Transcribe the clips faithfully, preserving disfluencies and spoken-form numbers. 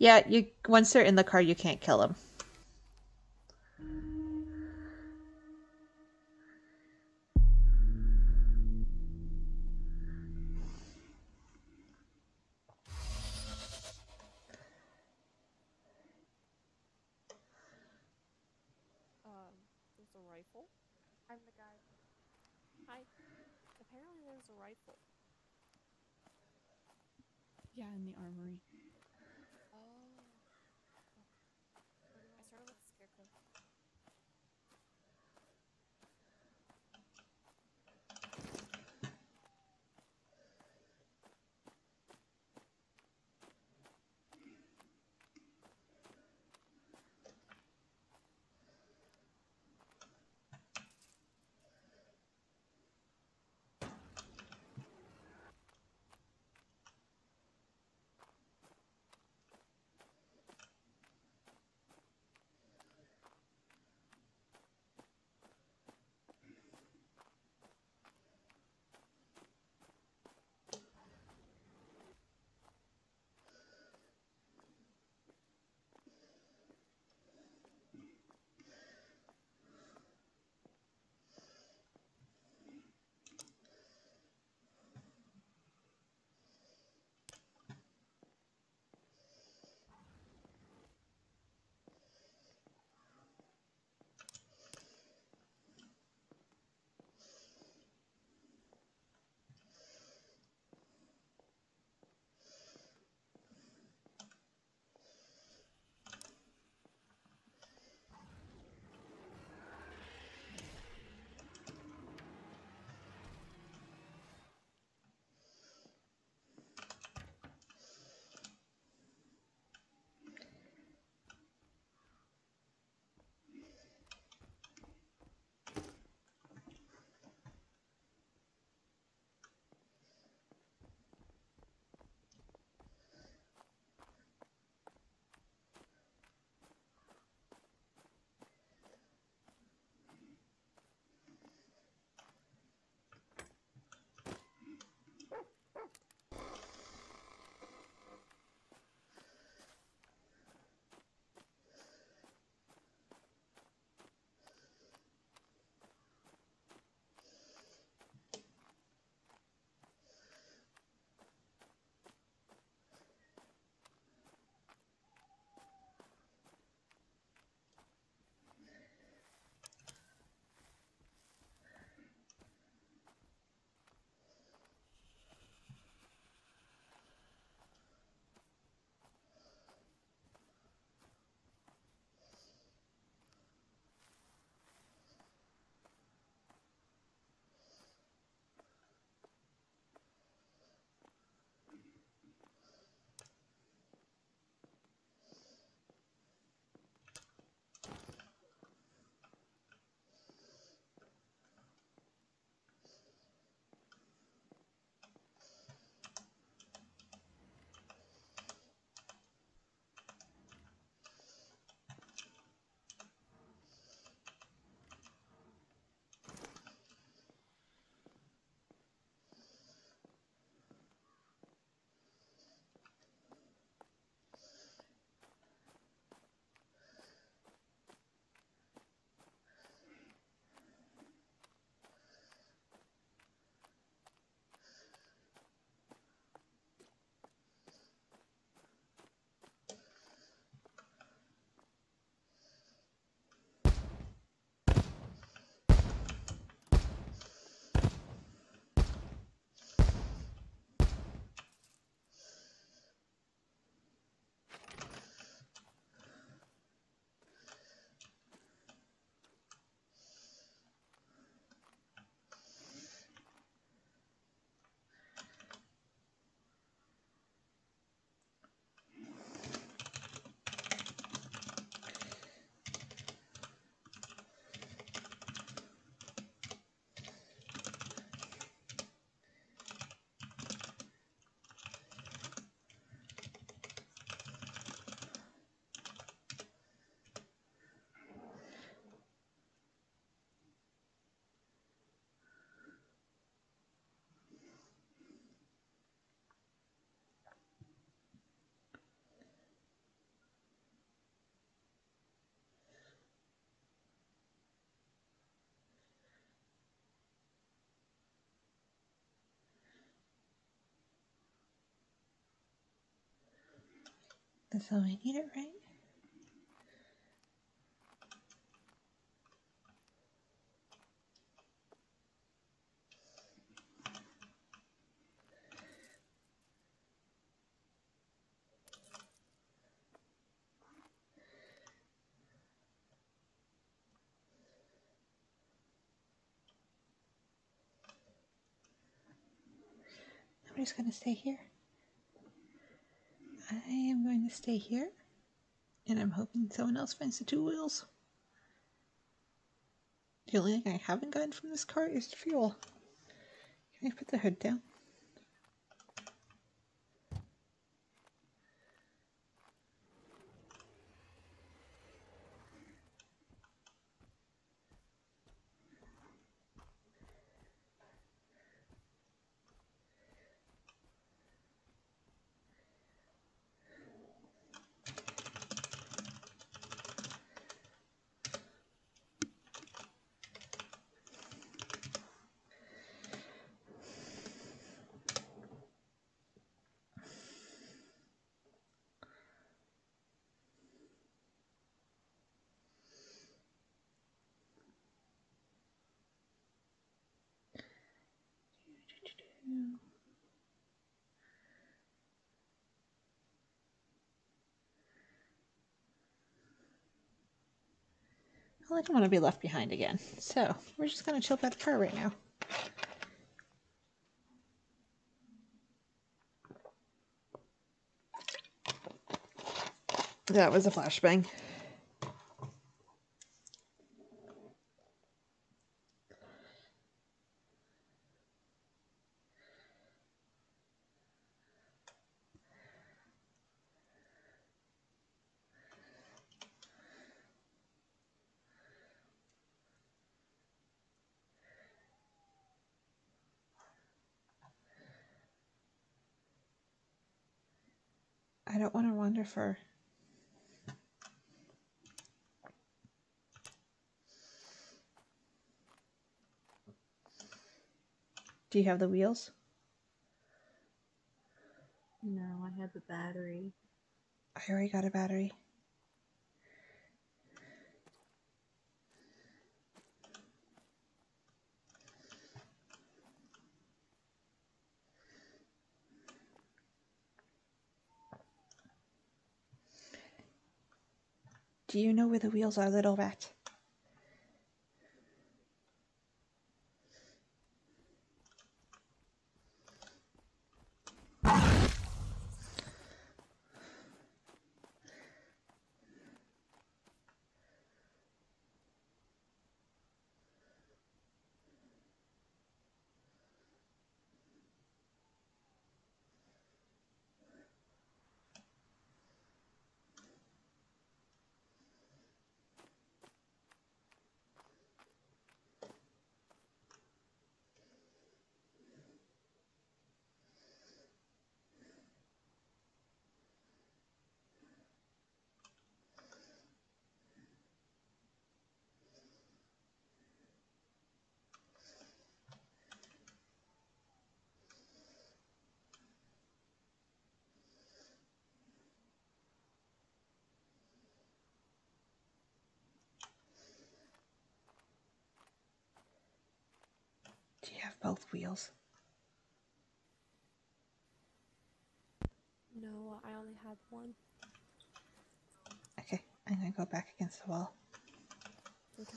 Yeah, you once they're in the car, you can't kill them. Yeah, in the armory. Oh. I started with a scarecrow. That's how I need it, right? I'm just going to stay here. I am going to stay here, and I'm hoping someone else finds the two wheels. The only thing I haven't gotten from this car is the fuel. Can I put the hood down? Well, I don't want to be left behind again, so we're just going to chill by the car right now. That was a flashbang. I don't want to wander for Do you have the wheels? No, I have a battery. I already got a battery. Do you know where the wheels are, little rat? Do you have both wheels? No, I only have one. Okay, I'm gonna go back against the wall. Okay.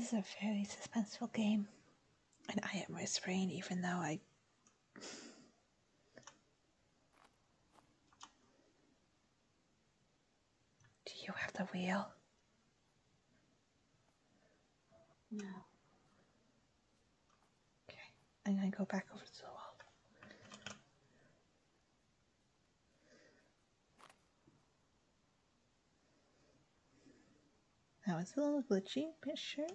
is a very suspenseful game, and I am restrained even though I... Do you have the wheel? No. Okay, I'm gonna go back over to the wall. Now it's a little glitchy, but sure.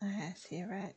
I see, right?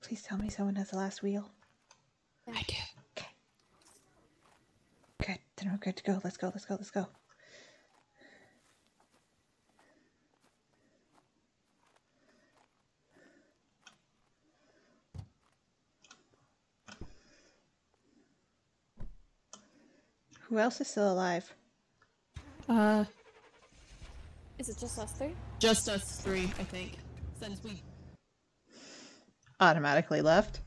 Please tell me someone has the last wheel. Yeah. I do. Okay. Good. Then we're good to go. Let's go. Let's go. Let's go. Who else is still alive? Uh. Is it just us three? Just us three, I think. Since we... automatically left.